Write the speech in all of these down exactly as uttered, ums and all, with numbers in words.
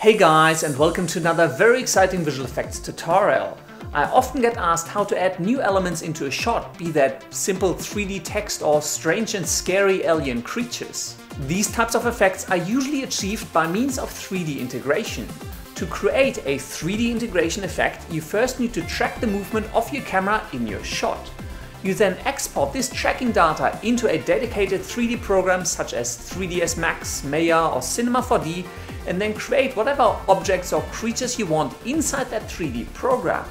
Hey guys, and welcome to another very exciting visual effects tutorial. I often get asked how to add new elements into a shot, be that simple three D text or strange and scary alien creatures. These types of effects are usually achieved by means of three D integration. To create a three D integration effect, you first need to track the movement of your camera in your shot. You then export this tracking data into a dedicated three D program such as three D S Max, Maya or Cinema four D, and then create whatever objects or creatures you want inside that three D program.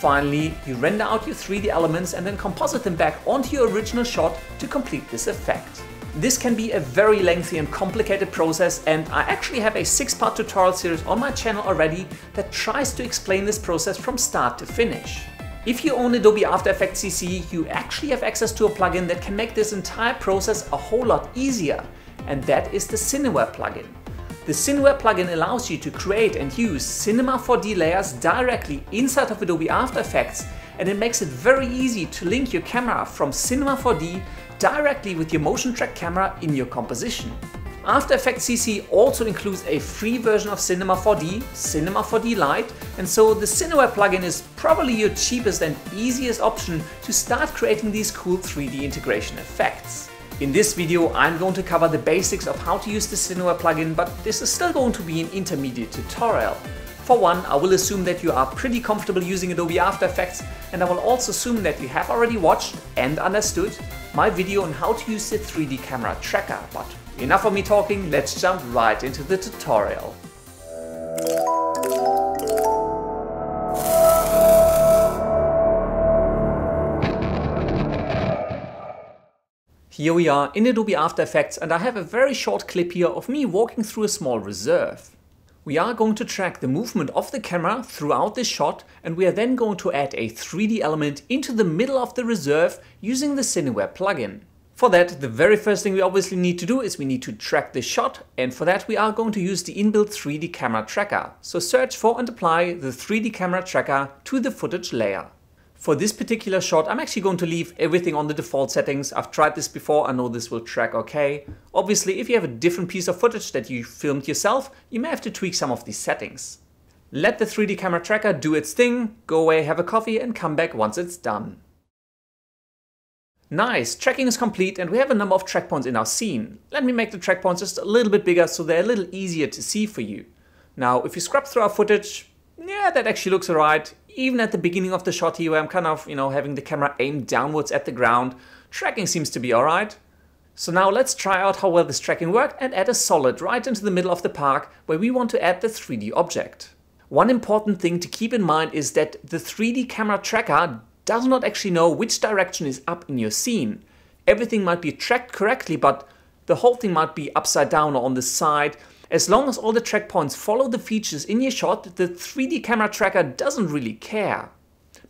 Finally, you render out your three D elements and then composite them back onto your original shot to complete this effect. This can be a very lengthy and complicated process, and I actually have a six-part tutorial series on my channel already that tries to explain this process from start to finish. If you own Adobe After Effects C C, you actually have access to a plugin that can make this entire process a whole lot easier, and that is the Cineware plugin. The Cineware plugin allows you to create and use Cinema four D layers directly inside of Adobe After Effects, and it makes it very easy to link your camera from Cinema four D directly with your motion track camera in your composition. After Effects C C also includes a free version of Cinema four D, Cinema four D Lite, and so the Cineware plugin is probably your cheapest and easiest option to start creating these cool three D integration effects. In this video, I'm going to cover the basics of how to use the Cineware plugin, but this is still going to be an intermediate tutorial. For one, I will assume that you are pretty comfortable using Adobe After Effects, and I will also assume that you have already watched and understood my video on how to use the three D camera tracker. But enough of me talking, let's jump right into the tutorial. Here we are in Adobe After Effects, and I have a very short clip here of me walking through a small reserve. We are going to track the movement of the camera throughout this shot, and we are then going to add a three D element into the middle of the reserve using the Cineware plugin. For that, the very first thing we obviously need to do is we need to track the shot, and for that we are going to use the inbuilt three D camera tracker. So search for and apply the three D camera tracker to the footage layer. For this particular shot, I'm actually going to leave everything on the default settings. I've tried this before, I know this will track okay. Obviously, if you have a different piece of footage that you filmed yourself, you may have to tweak some of these settings. Let the three D camera tracker do its thing, go away, have a coffee, and come back once it's done. Nice, tracking is complete and we have a number of track points in our scene. Let me make the track points just a little bit bigger so they're a little easier to see for you. Now, if you scrub through our footage, yeah, that actually looks alright. Even at the beginning of the shot here where I'm kind of, you know, having the camera aim downwards at the ground, tracking seems to be alright. So now let's try out how well this tracking worked and add a solid right into the middle of the park where we want to add the three D object. One important thing to keep in mind is that the three D camera tracker does not actually know which direction is up in your scene. Everything might be tracked correctly, but the whole thing might be upside down or on the side. As long as all the track points follow the features in your shot, the three D camera tracker doesn't really care.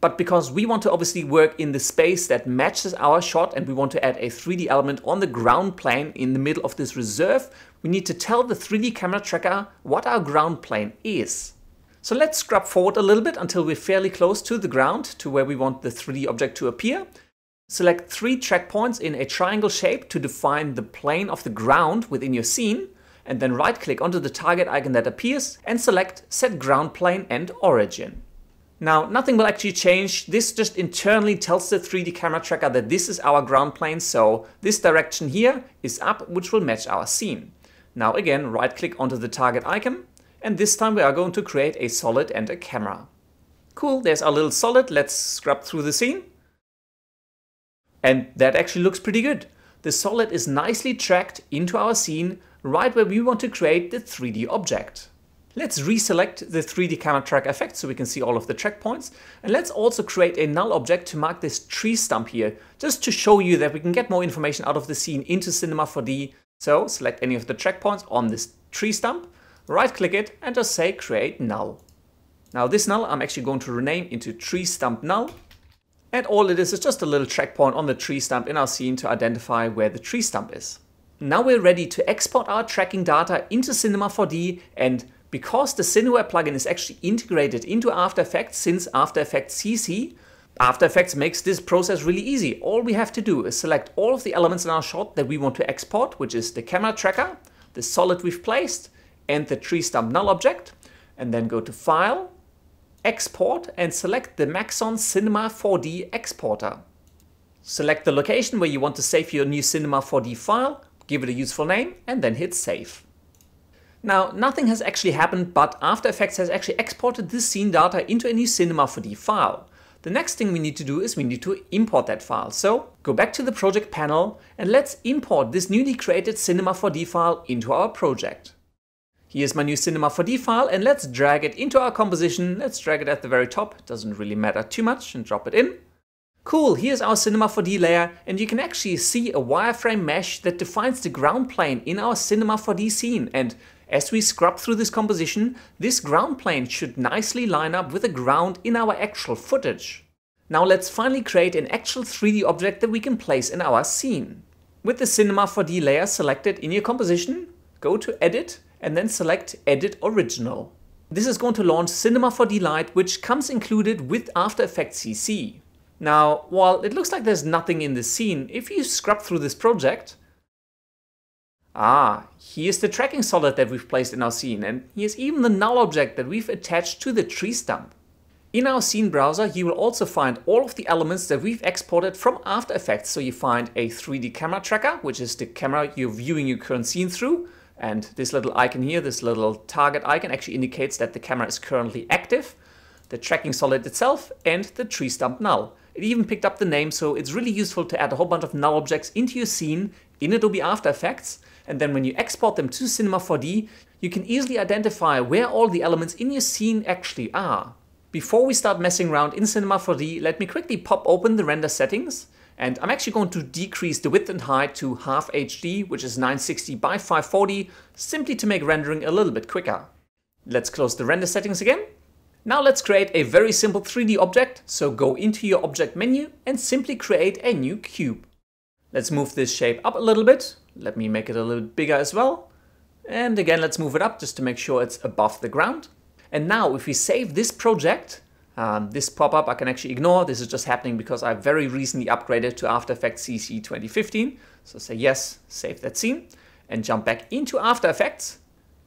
But because we want to obviously work in the space that matches our shot and we want to add a three D element on the ground plane in the middle of this reserve, we need to tell the three D camera tracker what our ground plane is. So let's scrub forward a little bit until we're fairly close to the ground, to where we want the three D object to appear. Select three track points in a triangle shape to define the plane of the ground within your scene, and then right-click onto the target icon that appears and select Set Ground Plane and Origin. Now, nothing will actually change. This just internally tells the three D camera tracker that this is our ground plane, so this direction here is up, which will match our scene. Now again, right-click onto the target icon, and this time we are going to create a solid and a camera. Cool, there's our little solid. Let's scrub through the scene. And that actually looks pretty good. The solid is nicely tracked into our scene, right where we want to create the three D object. Let's reselect the three D camera tracker effect so we can see all of the track points. And let's also create a null object to mark this tree stump here, just to show you that we can get more information out of the scene into Cinema four D. So select any of the track points on this tree stump, right-click it and just say Create Null. Now this null I'm actually going to rename into Tree Stump Null, and all it is is just a little track point on the tree stump in our scene to identify where the tree stump is. Now we're ready to export our tracking data into Cinema four D, and because the Cineware plugin is actually integrated into After Effects since After Effects C C, After Effects makes this process really easy. All we have to do is select all of the elements in our shot that we want to export, which is the camera tracker, the solid we've placed, and the tree stump null object, and then go to File, Export, and select the Maxon Cinema four D Exporter. Select the location where you want to save your new Cinema four D file, give it a useful name, and then hit Save. Now, nothing has actually happened, but After Effects has actually exported this scene data into a new Cinema four D file. The next thing we need to do is we need to import that file. So, go back to the project panel and let's import this newly created Cinema four D file into our project. Here's my new Cinema four D file, and let's drag it into our composition. Let's drag it at the very top, doesn't really matter too much, and drop it in. Cool, here's our Cinema four D layer, and you can actually see a wireframe mesh that defines the ground plane in our Cinema four D scene, and as we scrub through this composition, this ground plane should nicely line up with the ground in our actual footage. Now let's finally create an actual three D object that we can place in our scene. With the Cinema four D layer selected in your composition, go to Edit and then select Edit Original. This is going to launch Cinema four D Lite, which comes included with After Effects C C. Now, while it looks like there's nothing in the scene, if you scrub through this project... Ah, here's the tracking solid that we've placed in our scene, and here's even the null object that we've attached to the tree stump. In our scene browser, you will also find all of the elements that we've exported from After Effects. So you find a three D camera tracker, which is the camera you're viewing your current scene through, and this little icon here, this little target icon, actually indicates that the camera is currently active, the tracking solid itself, and the tree stump null. It even picked up the name, so it's really useful to add a whole bunch of null objects into your scene in Adobe After Effects, and then when you export them to Cinema four D, you can easily identify where all the elements in your scene actually are. Before we start messing around in Cinema four D, let me quickly pop open the render settings, and I'm actually going to decrease the width and height to half H D, which is nine sixty by five forty, simply to make rendering a little bit quicker. Let's close the render settings again. Now let's create a very simple three D object, so go into your object menu and simply create a new cube. Let's move this shape up a little bit, let me make it a little bit bigger as well, and again let's move it up just to make sure it's above the ground. And now if we save this project, um, this pop-up I can actually ignore, this is just happening because I very recently upgraded to After Effects C C twenty fifteen, so say yes, save that scene, and jump back into After Effects.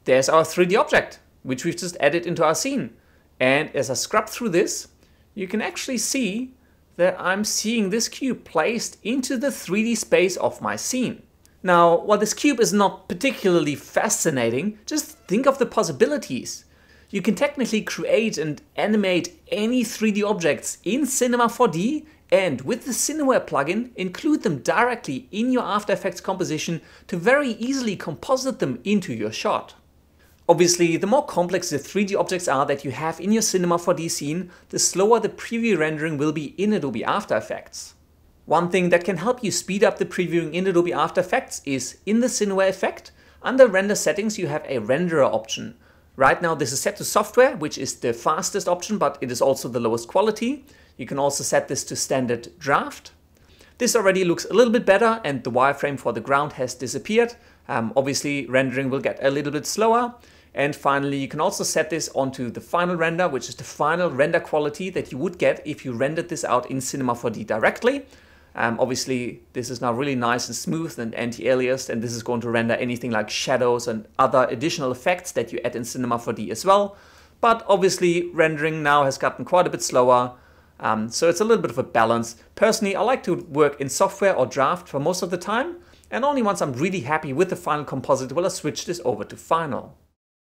There's our three D object, which we've just added into our scene. And as I scrub through this, you can actually see that I'm seeing this cube placed into the three D space of my scene. Now, while this cube is not particularly fascinating, just think of the possibilities. You can technically create and animate any three D objects in Cinema four D, and with the Cineware plugin, include them directly in your After Effects composition to very easily composite them into your shot. Obviously, the more complex the three D objects are that you have in your Cinema four D scene, the slower the preview rendering will be in Adobe After Effects. One thing that can help you speed up the previewing in Adobe After Effects is in the Cineware effect, under Render Settings you have a Renderer option. Right now this is set to Software, which is the fastest option, but it is also the lowest quality. You can also set this to Standard Draft. This already looks a little bit better and the wireframe for the ground has disappeared. Um, obviously rendering will get a little bit slower. And finally, you can also set this onto the final render, which is the final render quality that you would get if you rendered this out in Cinema four D directly. Um, obviously, this is now really nice and smooth and anti-aliased, and this is going to render anything like shadows and other additional effects that you add in Cinema four D as well. But obviously, rendering now has gotten quite a bit slower, um, so it's a little bit of a balance. Personally, I like to work in software or draft for most of the time, and only once I'm really happy with the final composite will I switch this over to final.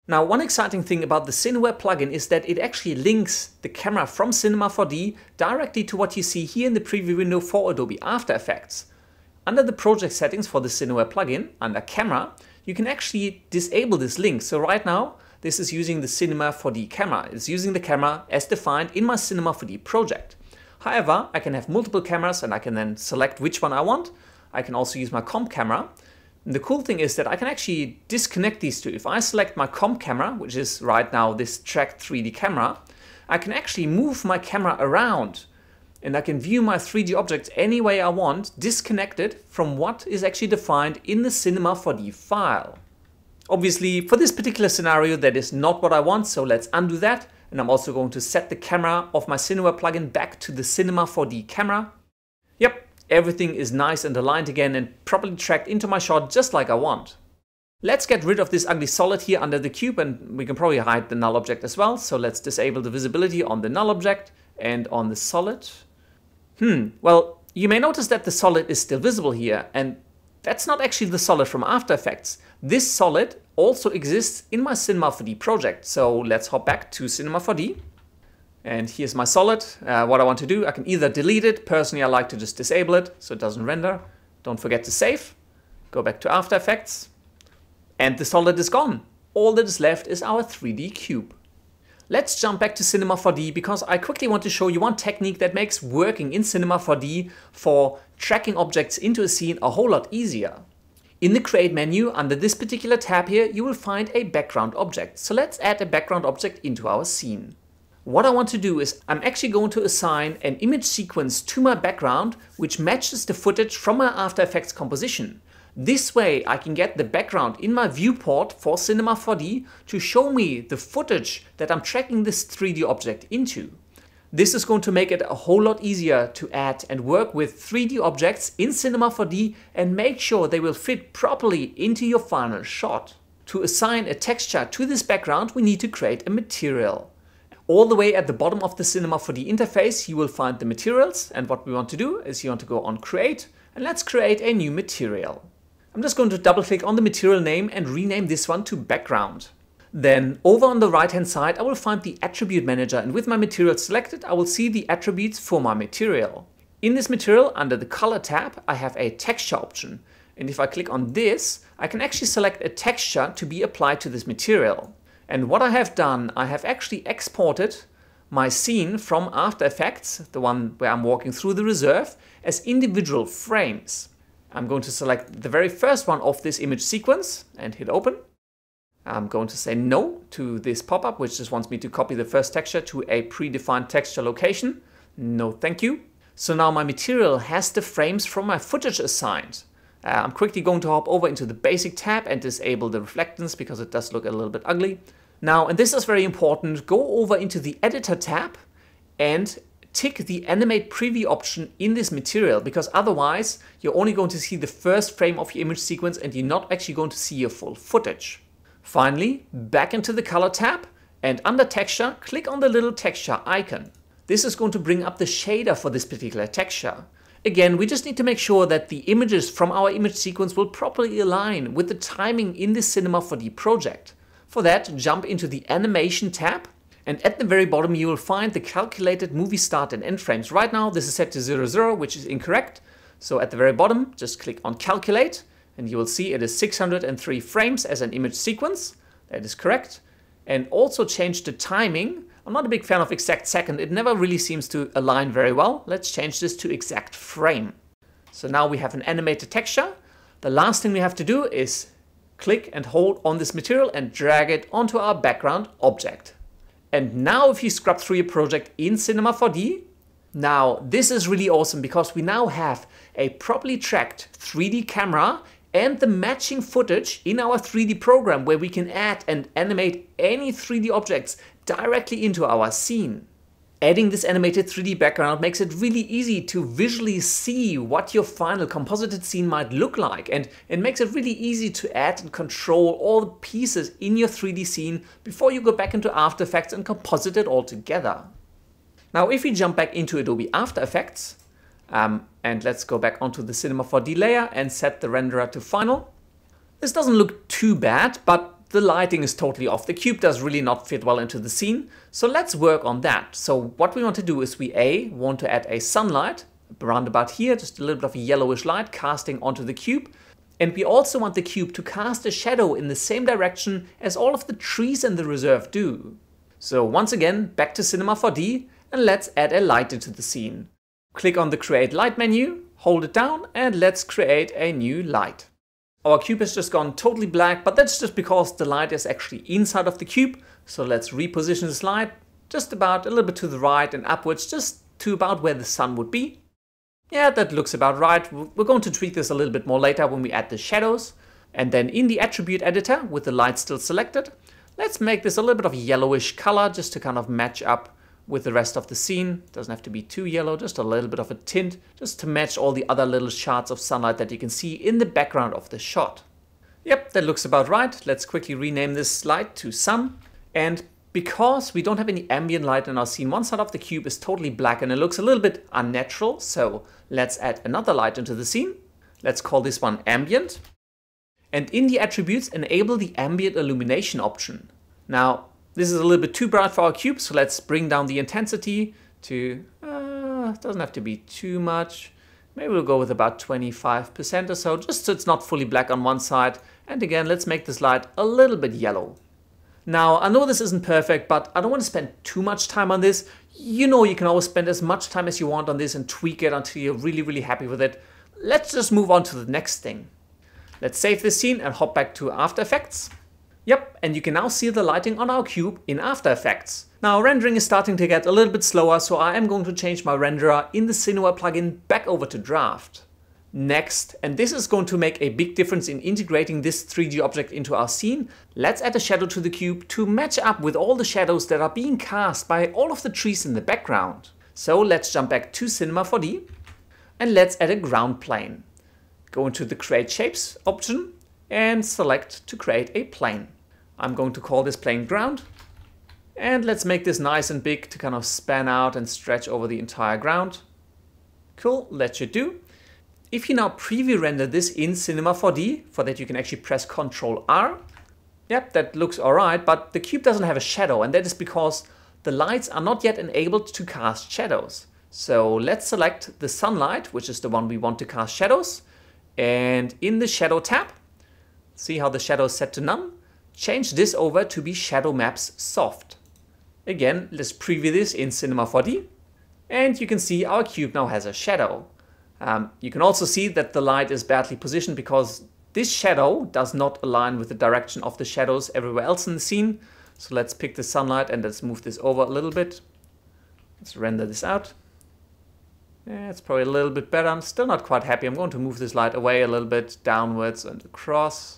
Now, one exciting thing about the Cineware plugin is that it actually links the camera from Cinema four D directly to what you see here in the preview window for Adobe After Effects. Under the project settings for the Cineware plugin, under camera, you can actually disable this link. So right now, this is using the Cinema four D camera. It's using the camera as defined in my Cinema four D project. However, I can have multiple cameras and I can then select which one I want. I can also use my comp camera. The cool thing is that I can actually disconnect these two. If I select my comp camera, which is right now this tracked three D camera, I can actually move my camera around and I can view my three D objects any way I want, disconnected from what is actually defined in the Cinema four D file. Obviously, for this particular scenario, that is not what I want, so let's undo that. And I'm also going to set the camera of my Cineware plugin back to the Cinema four D camera. Yep. Everything is nice and aligned again and properly tracked into my shot just like I want. Let's get rid of this ugly solid here under the cube, and we can probably hide the null object as well. So let's disable the visibility on the null object and on the solid. Hmm, well, you may notice that the solid is still visible here, and that's not actually the solid from After Effects. This solid also exists in my Cinema four D project. So let's hop back to Cinema four D. And here's my solid. Uh, what I want to do, I can either delete it. Personally, I like to just disable it so it doesn't render. Don't forget to save. Go back to After Effects. And the solid is gone. All that is left is our three D cube. Let's jump back to Cinema four D because I quickly want to show you one technique that makes working in Cinema four D for tracking objects into a scene a whole lot easier. In the Create menu, under this particular tab here, you will find a background object. So let's add a background object into our scene. What I want to do is I'm actually going to assign an image sequence to my background which matches the footage from my After Effects composition. This way I can get the background in my viewport for Cinema four D to show me the footage that I'm tracking this three D object into. This is going to make it a whole lot easier to add and work with three D objects in Cinema four D and make sure they will fit properly into your final shot. To assign a texture to this background, we need to create a material. All the way at the bottom of the Cinema four D interface, you will find the materials, and what we want to do is you want to go on Create, and let's create a new material. I'm just going to double click on the material name and rename this one to background. Then over on the right hand side I will find the attribute manager, and with my material selected I will see the attributes for my material. In this material, under the color tab, I have a texture option, and if I click on this I can actually select a texture to be applied to this material. And what I have done, I have actually exported my scene from After Effects, the one where I'm walking through the reserve, as individual frames. I'm going to select the very first one of this image sequence and hit open. I'm going to say no to this pop-up, which just wants me to copy the first texture to a predefined texture location. No, thank you. So now my material has the frames from my footage assigned. Uh, I'm quickly going to hop over into the basic tab and disable the reflectance because it does look a little bit ugly. Now, and this is very important, go over into the editor tab and tick the animate preview option in this material, because otherwise you're only going to see the first frame of your image sequence and you're not actually going to see your full footage. Finally, back into the color tab and under texture, click on the little texture icon. This is going to bring up the shader for this particular texture. Again, we just need to make sure that the images from our image sequence will properly align with the timing in the Cinema four D project. For that, jump into the animation tab. And at the very bottom you will find the calculated movie start and end frames. Right now this is set to zero zero, which is incorrect. So at the very bottom just click on calculate and you will see it is six hundred three frames as an image sequence. That is correct. And also change the timing. I'm not a big fan of exact second. It never really seems to align very well. Let's change this to exact frame. So now we have an animated texture. The last thing we have to do is click and hold on this material and drag it onto our background object. And now if you scrub through your project in Cinema four D, now this is really awesome because we now have a properly tracked three D camera and the matching footage in our three D program where we can add and animate any three D objects directly into our scene. Adding this animated three D background makes it really easy to visually see what your final composited scene might look like, and it makes it really easy to add and control all the pieces in your three D scene before you go back into After Effects and composite it all together. Now if we jump back into Adobe After Effects um, and let's go back onto the Cinema four D layer and set the renderer to final. This doesn't look too bad, but the lighting is totally off. The cube does really not fit well into the scene. So let's work on that. So what we want to do is we A, want to add a sunlight around about here, just a little bit of a yellowish light casting onto the cube. And we also want the cube to cast a shadow in the same direction as all of the trees in the reserve do. So once again, back to Cinema four D and let's add a light into the scene. Click on the Create Light menu, hold it down and let's create a new light. Our cube has just gone totally black, but that's just because the light is actually inside of the cube. So let's reposition this light just about a little bit to the right and upwards, just to about where the sun would be. Yeah, that looks about right. We're going to tweak this a little bit more later when we add the shadows. And then in the attribute editor, with the light still selected, let's make this a little bit of a yellowish color just to kind of match up with the rest of the scene. Doesn't have to be too yellow, just a little bit of a tint, just to match all the other little shards of sunlight that you can see in the background of the shot. Yep, that looks about right. Let's quickly rename this slide to Sun. And because we don't have any ambient light in our scene, one side of the cube is totally black and it looks a little bit unnatural. So let's add another light into the scene. Let's call this one Ambient. And in the attributes, enable the ambient illumination option. Now, this is a little bit too bright for our cube, so let's bring down the intensity to, uh, doesn't have to be too much. Maybe we'll go with about twenty-five percent or so, just so it's not fully black on one side. And again, let's make this light a little bit yellow. Now, I know this isn't perfect, but I don't want to spend too much time on this. You know, you can always spend as much time as you want on this and tweak it until you're really, really happy with it. Let's just move on to the next thing. Let's save this scene and hop back to After Effects. Yep, and you can now see the lighting on our cube in After Effects. Now rendering is starting to get a little bit slower, so I am going to change my renderer in the Cineware plugin back over to Draft. Next, and this is going to make a big difference in integrating this three D object into our scene, let's add a shadow to the cube to match up with all the shadows that are being cast by all of the trees in the background. So let's jump back to Cinema four D and let's add a ground plane. Go into the Create Shapes option and select to create a plane. I'm going to call this plane ground, and let's make this nice and big to kind of span out and stretch over the entire ground. Cool, that should do. If you now preview render this in Cinema four D, for that you can actually press control R. Yep, that looks alright, but the cube doesn't have a shadow, and that is because the lights are not yet enabled to cast shadows. So let's select the sunlight, which is the one we want to cast shadows, and in the shadow tab, see how the shadow is set to none? Change this over to be Shadow Maps Soft. Again, let's preview this in Cinema four D. And you can see our cube now has a shadow. Um, you can also see that the light is badly positioned because this shadow does not align with the direction of the shadows everywhere else in the scene. So let's pick the sunlight and let's move this over a little bit. Let's render this out. Yeah, it's probably a little bit better. I'm still not quite happy. I'm going to move this light away a little bit, downwards and across.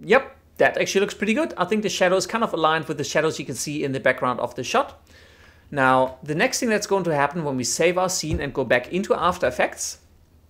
Yep. That actually looks pretty good. I think the shadow is kind of aligned with the shadows you can see in the background of the shot. Now, the next thing that's going to happen when we save our scene and go back into After Effects,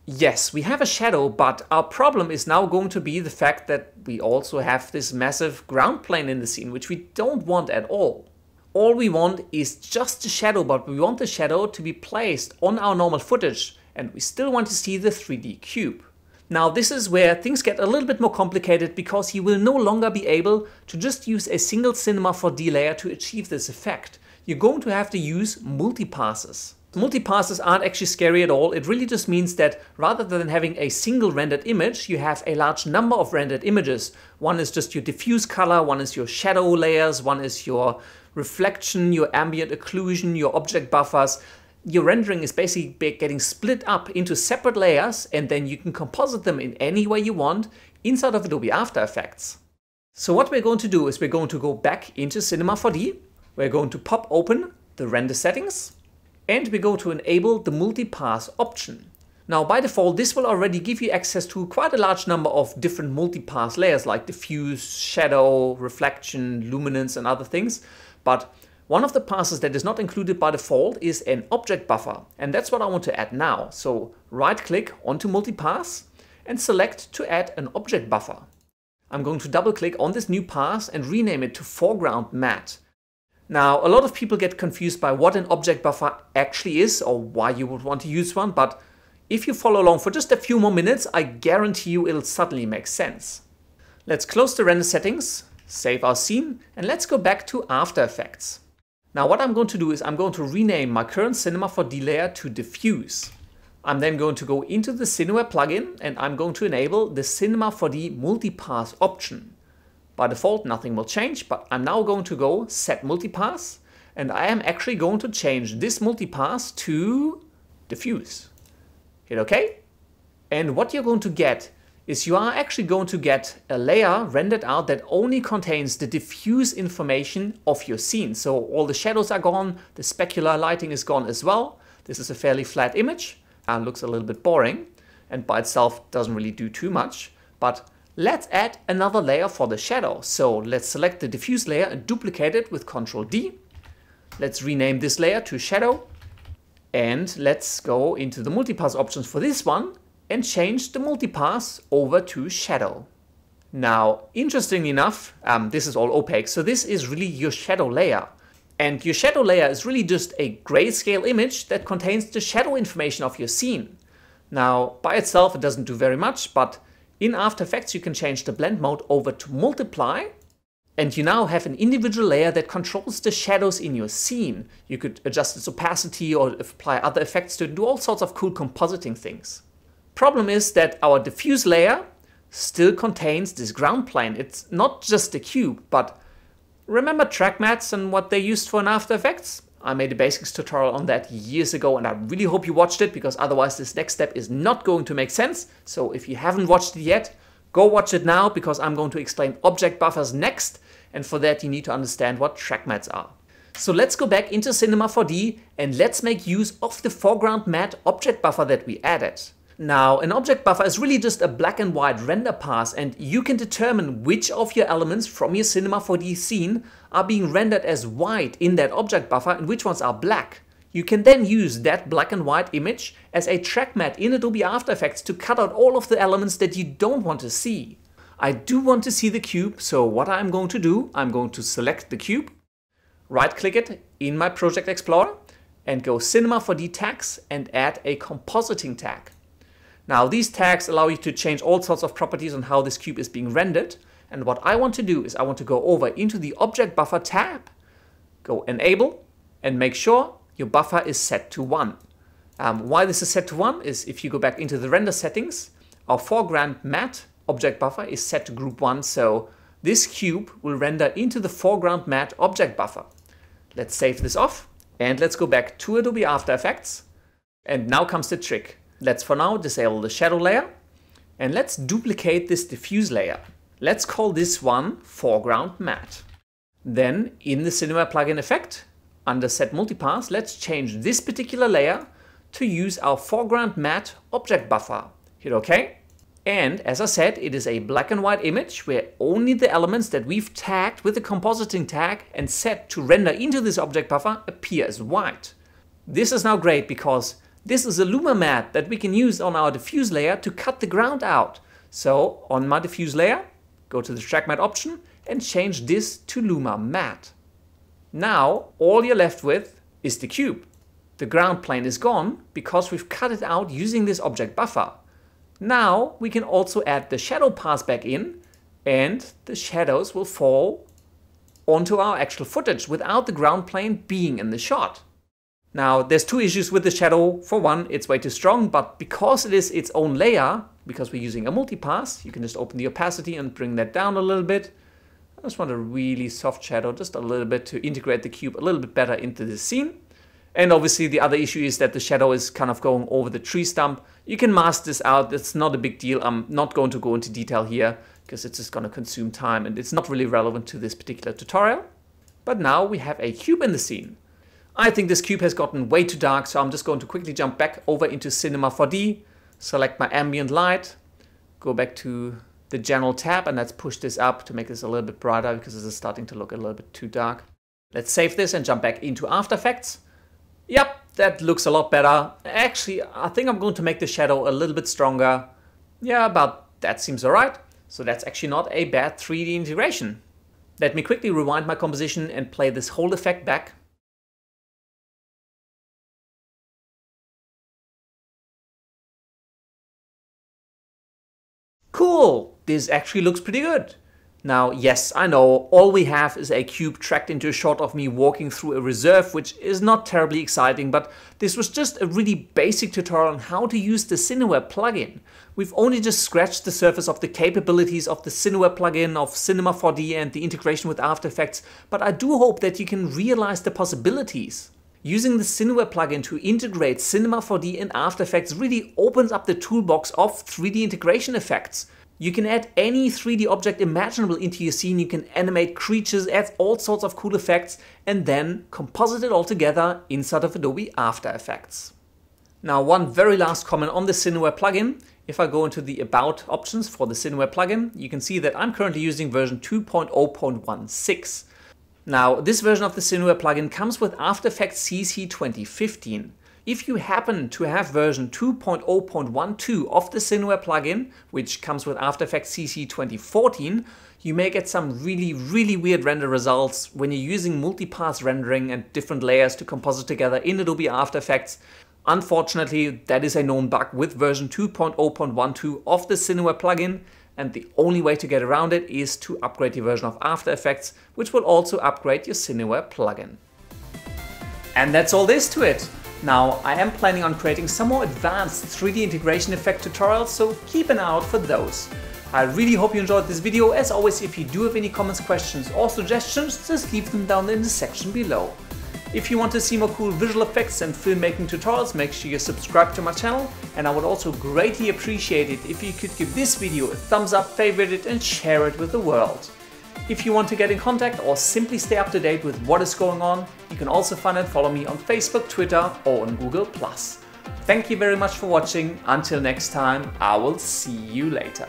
yes, we have a shadow, but our problem is now going to be the fact that we also have this massive ground plane in the scene, which we don't want at all. All we want is just a shadow, but we want the shadow to be placed on our normal footage, and we still want to see the three D cube. Now this is where things get a little bit more complicated because you will no longer be able to just use a single Cinema four D layer to achieve this effect. You're going to have to use multi-passes. Multi-passes aren't actually scary at all. It really just means that rather than having a single rendered image, you have a large number of rendered images. One is just your diffuse color, one is your shadow layers, one is your reflection, your ambient occlusion, your object buffers. Your rendering is basically getting split up into separate layers, and then you can composite them in any way you want inside of Adobe After Effects. So what we're going to do is we're going to go back into Cinema four D, we're going to pop open the render settings, and we're going to enable the multipass option. Now by default this will already give you access to quite a large number of different multipass layers like diffuse, shadow, reflection, luminance and other things, but one of the passes that is not included by default is an object buffer, and that's what I want to add now. So right-click onto multipass and select to add an object buffer. I'm going to double-click on this new pass and rename it to foreground matte. Now a lot of people get confused by what an object buffer actually is or why you would want to use one, but if you follow along for just a few more minutes, I guarantee you it'll suddenly make sense. Let's close the render settings, save our scene, and let's go back to After Effects. Now what I'm going to do is I'm going to rename my current Cinema four D layer to Diffuse. I'm then going to go into the Cineware plugin and I'm going to enable the Cinema four D multipass option. By default nothing will change, but I'm now going to go set multipass, and I am actually going to change this multipass to Diffuse. Hit OK. And what you're going to get is you are actually going to get a layer rendered out that only contains the diffuse information of your scene. So all the shadows are gone, the specular lighting is gone as well. This is a fairly flat image and looks a little bit boring and by itself doesn't really do too much. But let's add another layer for the shadow. So let's select the diffuse layer and duplicate it with control D. Let's rename this layer to shadow and let's go into the multipass options for this one and change the multipass over to shadow. Now, interestingly enough, um, this is all opaque. So this is really your shadow layer. And your shadow layer is really just a grayscale image that contains the shadow information of your scene. Now, by itself, it doesn't do very much, but in After Effects, you can change the blend mode over to multiply. And you now have an individual layer that controls the shadows in your scene. You could adjust its opacity or apply other effects to it and do all sorts of cool compositing things. Problem is that our diffuse layer still contains this ground plane. It's not just a cube, but remember track mats and what they used for in After Effects? I made a basics tutorial on that years ago and I really hope you watched it, because otherwise this next step is not going to make sense. So if you haven't watched it yet, go watch it now, because I'm going to explain object buffers next, and for that you need to understand what track mats are. So let's go back into Cinema four D and let's make use of the foreground mat object buffer that we added. Now, an object buffer is really just a black and white render pass, and you can determine which of your elements from your Cinema four D scene are being rendered as white in that object buffer and which ones are black. You can then use that black and white image as a track mat in Adobe After Effects to cut out all of the elements that you don't want to see. I do want to see the cube, so what I'm going to do, I'm going to select the cube, right click it in my Project Explorer, and go Cinema four D tags and add a compositing tag. Now, these tags allow you to change all sorts of properties on how this cube is being rendered. And what I want to do is I want to go over into the Object Buffer tab, go Enable, and make sure your buffer is set to one. Um, why this is set to one is if you go back into the render settings, our foreground matte object buffer is set to group one. So this cube will render into the foreground matte object buffer. Let's save this off and let's go back to Adobe After Effects. And now comes the trick. Let's for now disable the shadow layer and let's duplicate this diffuse layer. Let's call this one foreground matte. Then in the Cinema plugin effect, under set multipass, let's change this particular layer to use our foreground matte object buffer. Hit OK. And as I said, it is a black and white image where only the elements that we've tagged with the compositing tag and set to render into this object buffer appear as white. This is now great because this is a luma mat that we can use on our diffuse layer to cut the ground out. So on my diffuse layer, go to the track mat option and change this to luma mat. Now all you're left with is the cube. The ground plane is gone because we've cut it out using this object buffer. Now we can also add the shadow pass back in, and the shadows will fall onto our actual footage without the ground plane being in the shot. Now, there's two issues with the shadow. For one, it's way too strong, but because it is its own layer, because we're using a multipass, you can just open the opacity and bring that down a little bit. I just want a really soft shadow, just a little bit, to integrate the cube a little bit better into the scene. And obviously the other issue is that the shadow is kind of going over the tree stump. You can mask this out, it's not a big deal. I'm not going to go into detail here because it's just going to consume time and it's not really relevant to this particular tutorial. But now we have a cube in the scene. I think this cube has gotten way too dark, so I'm just going to quickly jump back over into Cinema four D, select my ambient light, go back to the general tab, and let's push this up to make this a little bit brighter because this is starting to look a little bit too dark. Let's save this and jump back into After Effects. Yep, that looks a lot better. Actually, I think I'm going to make the shadow a little bit stronger. Yeah, but that seems alright. So that's actually not a bad three D integration. Let me quickly rewind my composition and play this whole effect back. Cool, this actually looks pretty good. Now, yes, I know, all we have is a cube tracked into a shot of me walking through a reserve, which is not terribly exciting, but this was just a really basic tutorial on how to use the Cineware plugin. We've only just scratched the surface of the capabilities of the Cineware plugin, of Cinema four D and the integration with After Effects, but I do hope that you can realize the possibilities. Using the Cineware plugin to integrate Cinema four D and After Effects really opens up the toolbox of three D integration effects. You can add any three D object imaginable into your scene, you can animate creatures, add all sorts of cool effects, and then composite it all together inside of Adobe After Effects. Now, one very last comment on the Cineware plugin. If I go into the About options for the Cineware plugin, you can see that I'm currently using version two point oh point sixteen. Now, this version of the Cineware plugin comes with After Effects C C twenty fifteen. If you happen to have version two point oh point twelve of the Cineware plugin, which comes with After Effects C C twenty fourteen, you may get some really, really weird render results when you're using multipass rendering and different layers to composite together in Adobe After Effects. Unfortunately, that is a known bug with version two point oh point twelve of the Cineware plugin, and the only way to get around it is to upgrade your version of After Effects, which will also upgrade your Cineware plugin. And that's all there is to it. Now, I am planning on creating some more advanced three D integration effect tutorials, so keep an eye out for those. I really hope you enjoyed this video. As always, if you do have any comments, questions or suggestions, just leave them down in the section below. If you want to see more cool visual effects and filmmaking tutorials, make sure you subscribe to my channel, and I would also greatly appreciate it if you could give this video a thumbs up, favorite it and share it with the world. If you want to get in contact or simply stay up to date with what is going on, you can also find and follow me on Facebook, Twitter or on Google plus. Thank you very much for watching. Until next time, I will see you later.